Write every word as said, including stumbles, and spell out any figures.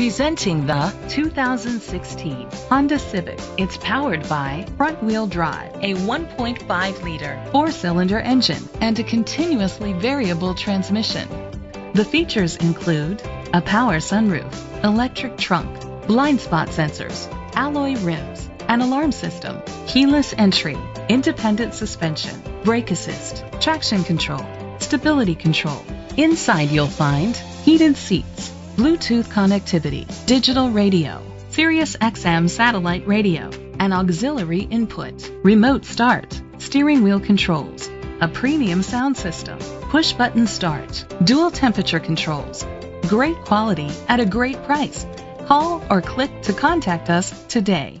Presenting the two thousand sixteen Honda Civic. It's powered by front-wheel drive, a one point five liter four-cylinder engine, and a continuously variable transmission. The features include a power sunroof, electric trunk, blind spot sensors, alloy rims, an alarm system, keyless entry, independent suspension, brake assist, traction control, stability control. Inside you'll find heated seats, Bluetooth connectivity, digital radio, Sirius X M satellite radio, an auxiliary input, remote start, steering wheel controls, a premium sound system, push button start, dual temperature controls. Great quality at a great price. Call or click to contact us today.